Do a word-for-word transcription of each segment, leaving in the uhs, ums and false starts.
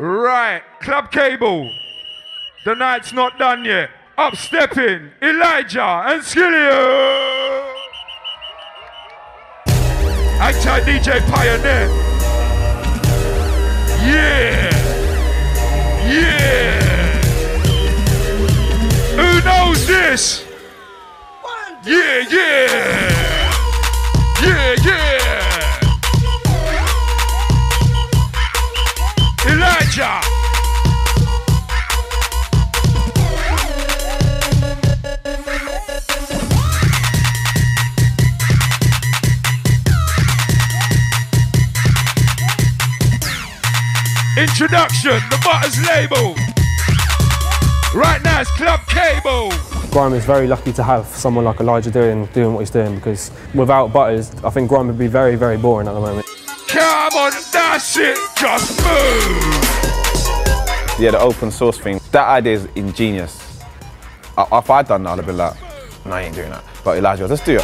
Right, Club Cable. The night's not done yet. Up stepping, Elijah and Skilliam. Actually, D J Pioneer. Yeah, yeah. Who knows this? One, two, yeah, yeah, yeah, yeah. Elijah. Introduction, the Butterz label. Right now it's Club Cable. Grime is very lucky to have someone like Elijah doing doing what he's doing, because without Butterz, I think grime would be very, very boring at the moment. Come on, that's it, just move. Yeah, the open source thing, that idea is ingenious. I, if I'd done that, I'd have been like, no, you ain't doing that. But Elijah, let's do it.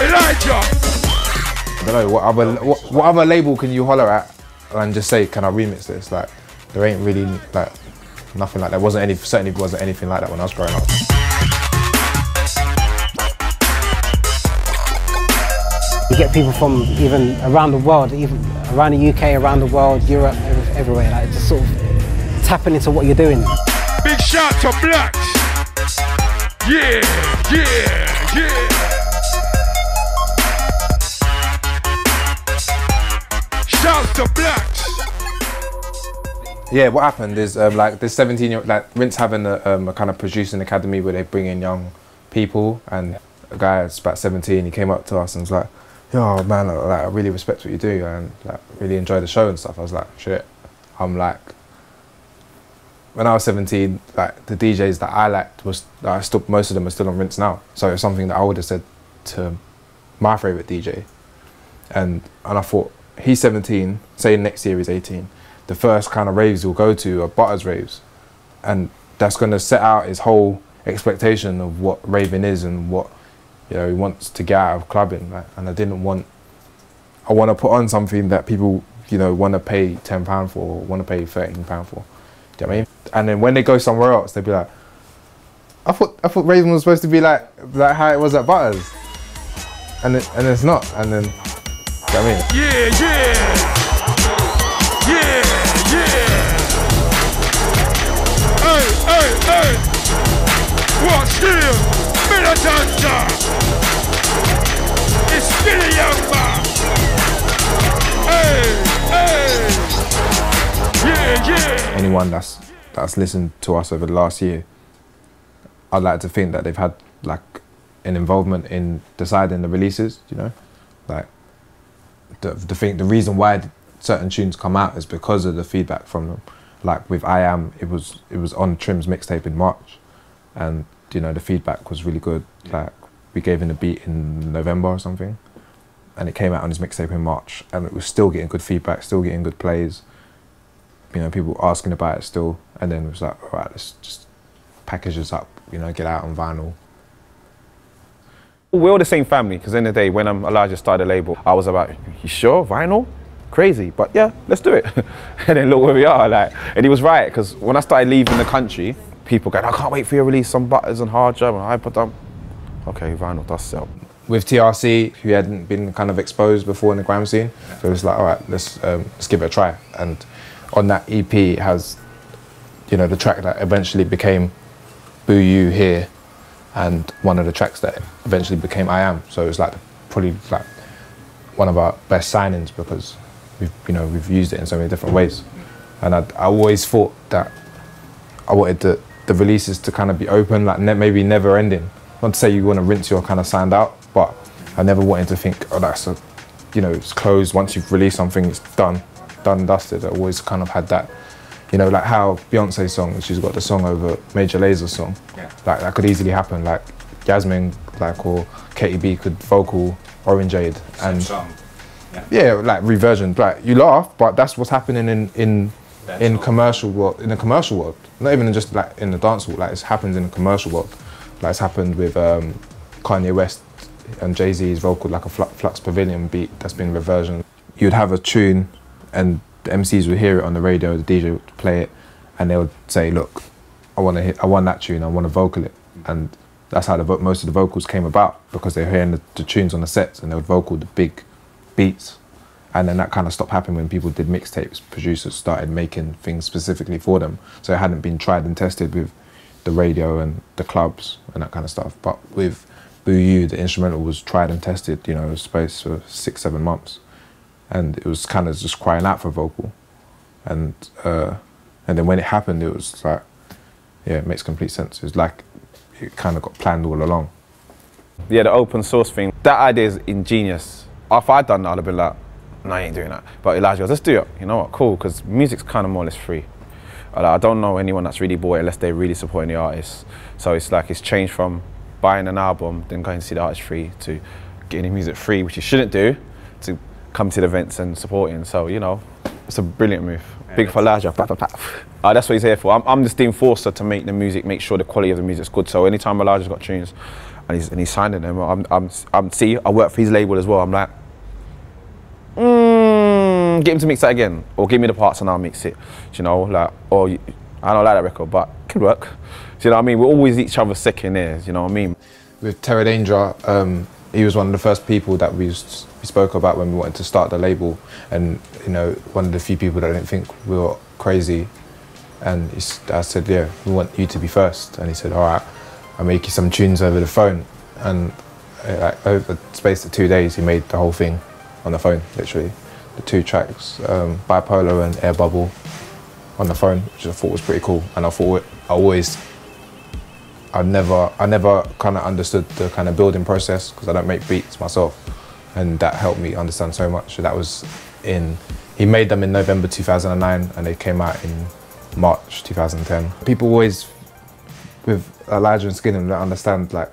Elijah. I don't know, what other, what, what other label can you holler at and just say, can I remix this? Like, there ain't really, like, nothing like that. Wasn't any, certainly wasn't anything like that when I was growing up. You get people from even around the world, even around the U K, around the world, Europe, every, everywhere, like, just sort of tapping into what you're doing. Big shout to Blacks! Yeah, yeah, yeah! To Blacks. Yeah, what happened is um, like this seventeen year old, like Rinse having a, um, a kind of producing academy where they bring in young people, and a guy that's about seventeen, he came up to us and was like, yo man, like, I really respect what you do and like really enjoy the show and stuff. I was like, shit, I'm like, when I was seventeen, like the D Js that I liked was, like, I still, most of them are still on Rinse now. So it's something that I would have said to my favourite D J, and and I thought, he's seventeen, say next year he's eighteen, the first kind of raves he'll go to are Butterz raves. And that's going to set out his whole expectation of what raving is and what, you know, he wants to get out of clubbing. Like, and I didn't want, I want to put on something that people, you know, want to pay ten pounds for or want to pay thirteen pounds for. Do you know what I mean? And then when they go somewhere else, they'll be like, I thought, I thought raving was supposed to be like, like how it was at Butterz. And, it, and it's not. And then, I mean. Yeah, yeah, yeah, yeah. Hey, hey, hey. What's still? Bit of Danjah. It's still a young man. Hey, hey. Yeah, yeah. Anyone that's that's listened to us over the last year, I'd like to think that they've had like an involvement in deciding the releases. You know, like. The, the thing, the reason why certain tunes come out is because of the feedback from them. Like with I Am, it was it was on Trim's mixtape in March, and you know the feedback was really good. Like we gave him a beat in November or something, and it came out on his mixtape in March, and it was still getting good feedback, still getting good plays. You know, people asking about it still, and then it was like, all right, let's just package this up. You know, get out on vinyl. We're all the same family, because in the day when um, Elijah started the label, I was about, you sure, vinyl? Crazy, but yeah, let's do it. And then look where we are, like, and he was right, because when I started leaving the country, people going, I can't wait for you to release some Butterz and Hard Drum and Hyperdump. Okay, vinyl does sell. With T R C, who hadn't been kind of exposed before in the grime scene, so it was like, all right, let's, um, let's give it a try. And on that E P it has, you know, the track that eventually became Boo You Here, and one of the tracks that eventually became I Am. So it was like probably like one of our best signings, because we've, you know, we've used it in so many different ways. And I, I always thought that I wanted the, the releases to kind of be open, like ne maybe never ending. Not to say you want to Rinse your kind of sound out, but I never wanted to think, oh, that's a, you know, it's closed. Once you've released something, it's done, done and dusted. I always kind of had that. You know, like how Beyonce's song, she's got the song over Major Laser's song. Yeah. Like, that could easily happen. Like, Yasmin, like, or Katie B could vocal Orangeade. And song. Yeah. Yeah, like, reversion. Like, you laugh, but that's what's happening in, in, in commercial world, in the commercial world. Not even in just, like, in the dance world. Like, it's happened in the commercial world. Like, it's happened with um, Kanye West and Jay-Z's vocal, like a Flux Pavilion beat that's been reversion. you'd have a tune and the M Cs would hear it on the radio, the D J would play it, and they would say, look, I want to hit, I want that tune, I want to vocal it. And that's how the vo most of the vocals came about, because they were hearing the, the tunes on the sets and they would vocal the big beats. And then that kind of stopped happening when people did mixtapes. Producers started making things specifically for them. So it hadn't been tried and tested with the radio and the clubs and that kind of stuff. But with Boo You, the instrumental was tried and tested, you know, space for six, seven months. And it was kind of just crying out for vocal. And, uh, and then when it happened, it was like, yeah, it makes complete sense. It was like it kind of got planned all along. Yeah, the open source thing, that idea is ingenious. After I'd done that, I'd have been like, no, I ain't doing that. But Elijah goes, let's do it. You know what, cool, because music's kind of more or less free. Like, I don't know anyone that's really bought it unless they're really supporting the artist. So it's like, it's changed from buying an album, then going to see the artist free, to getting music free, which you shouldn't do, to come to the events and supporting. So, you know, it's a brilliant move. Yeah, big for Elijah. Uh, that's what he's here for. I'm, I'm just the enforcer to make the music, make sure the quality of the music's good. So anytime Elijah's got tunes and he's, and he's signing them, I'm, I'm, I'm, see, I work for his label as well. I'm like, Mm, get him to mix that again, or give me the parts and I'll mix it. Do you know, like, or you, I don't like that record, but it could work. Do you know what I mean? We're always each other's second ears. You know what I mean? With Terror Danjah, um, he was one of the first people that we, was, we spoke about when we wanted to start the label, and you know, one of the few people that I didn't think we were crazy. And he, I said, yeah, we want you to be first. And he said, all right, I'll make you some tunes over the phone. And uh, over the space of two days, he made the whole thing. On the phone, literally. The two tracks, um, Bipolar and Air Bubble, on the phone, which I thought was pretty cool. And I thought, I always, I never, I never kind of understood the kind of building process, because I don't make beats myself. And that helped me understand so much. So that was in, he made them in November two thousand nine, and they came out in March two thousand ten. People always, with Elijah and Skilliam, don't understand like,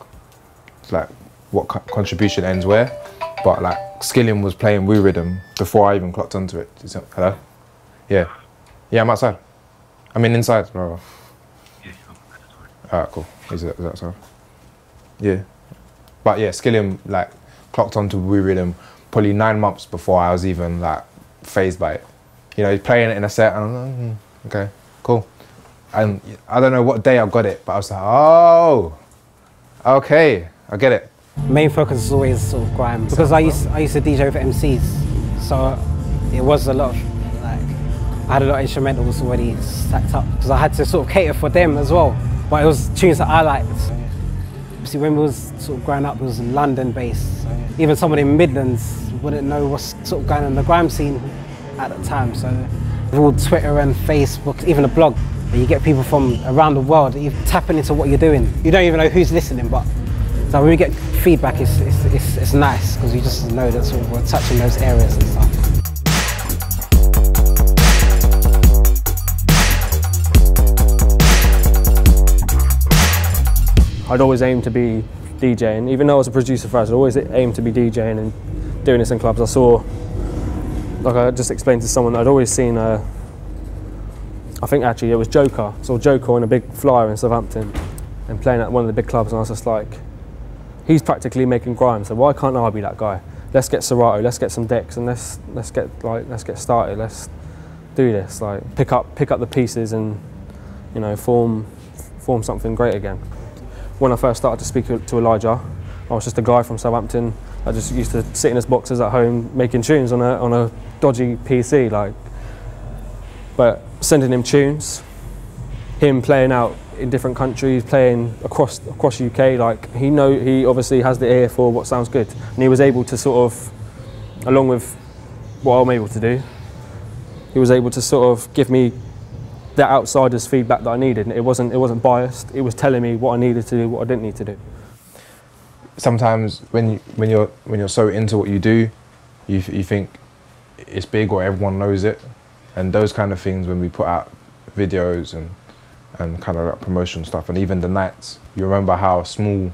like what co contribution ends where, but like, Skilliam was playing Woo Rhythm before I even clocked onto it. Hello? Yeah. Yeah, I'm outside. I mean, inside, bro. Yeah, I'm outside. Alright, cool. Is that outside? Yeah. But yeah, Skilliam, like, clocked onto Woo Rhythm probably nine months before I was even, like, phased by it. You know, he's playing it in a set, and I'm like, mm, okay, cool. And I don't know what day I got it, but I was like, oh, okay, I get it. Main focus is always sort of grime, because I used, I used to D J with M Cs, so it was a lot of, like, I had a lot of instrumentals already stacked up, because I had to sort of cater for them as well, but it was tunes that I liked. See, when we was sort of growing up, it was London based, even someone in Midlands wouldn't know what's sort of going on in the grime scene at the time, so with all Twitter and Facebook, even a blog, you get people from around the world, you're tapping into what you're doing, you don't even know who's listening, but so when we get feedback, it's, it's, it's, it's nice, because you just know that sort of we're touching those areas and stuff. I'd always aim to be DJing, even though I was a producer first, I'd always aim to be DJing and doing this in clubs. I saw, like I just explained to someone, I'd always seen, a, I think actually it was Joker, I saw Joker on a big flyer in Southampton and playing at one of the big clubs, and I was just like, he's practically making grime, so why can't I be that guy? Let's get Serato, let's get some decks, and let's let's get like let's get started. Let's do this. Like pick up pick up the pieces, and you know form form something great again. When I first started to speak to Elijah, I was just a guy from Southampton. I just used to sit in his boxes at home making tunes on a on a dodgy P C, like. But sending him tunes, him playing out in different countries, playing across across U K, like he know he obviously has the ear for what sounds good, and he was able to sort of, along with what I'm able to do, he was able to sort of give me that outsider's feedback that I needed. It wasn't it wasn't biased. It was telling me what I needed to do, what I didn't need to do. Sometimes when you, when you're when you're so into what you do, you you think it's big or everyone knows it, and those kind of things. When we put out videos and. and kind of like promotion stuff, and even the nights, you remember how small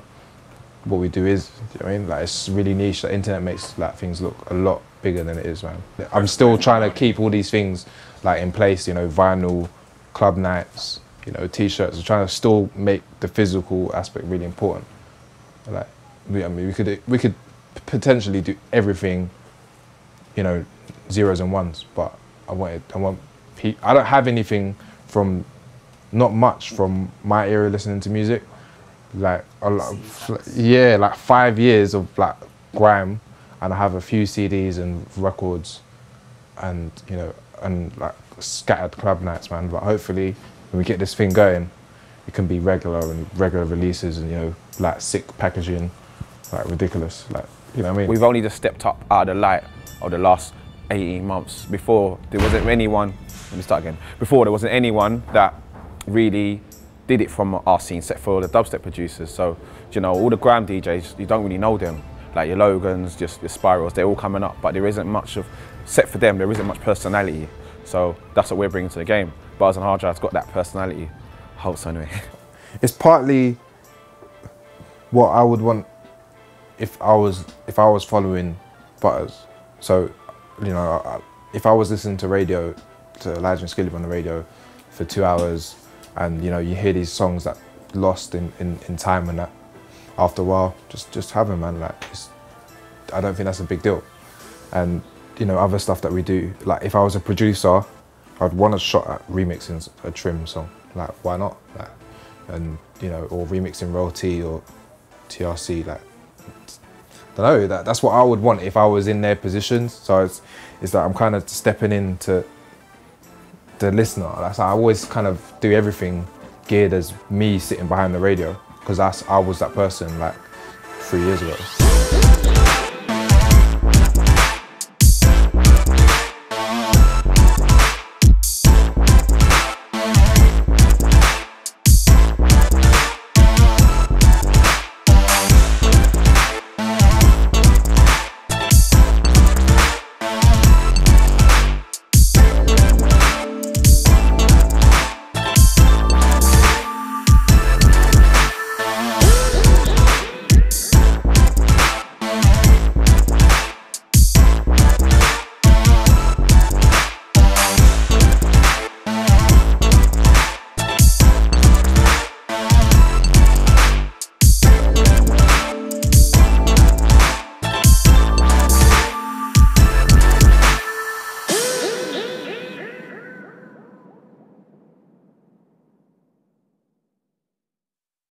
what we do is, you know what I mean? Like it's really niche, the internet makes like things look a lot bigger than it is, man. I'm still trying to keep all these things like in place, you know, vinyl, club nights, you know, t-shirts, I'm trying to still make the physical aspect really important. Like, we, I mean, we could, we could potentially do everything, you know, zeros and ones, but I wanted, I want, pe I don't have anything from, not much from my era listening to music, like a lot of, yeah, like five years of like grime, and I have a few C Ds and records, and you know, and like scattered club nights, man. But hopefully, when we get this thing going, it can be regular and regular releases, and you know, like sick packaging, like ridiculous, like you know what I mean. We've only just stepped up out of the light of the last eighteen months. Before there wasn't anyone. Let me start again. Before there wasn't anyone that really did it from our scene, set for the dubstep producers. So you know, all the grime D Js, you don't really know them. Like your Logans, just your Spirals, they're all coming up, but there isn't much of, set for them, there isn't much personality. So that's what we're bringing to the game. Butterz and Hard Drive's got that personality. Hope anyway. It's partly what I would want if I was if I was following Butterz. So you know, I, if I was listening to radio, to Elijah and Skilliam on the radio for two hours, and you know, you hear these songs that lost in, in, in time and that. After a while, just just have them, man. Like, just, I don't think that's a big deal. And you know, other stuff that we do. Like, if I was a producer, I'd want a shot at remixing a Trim song. Like, why not? Like, and you know, or remixing Royal-T or T R C. Like, I don't know. That that's what I would want if I was in their positions. So it's it's like I'm kind of stepping into the listener. That's like, I always kind of do everything geared as me sitting behind the radio, because I was that person like three years ago.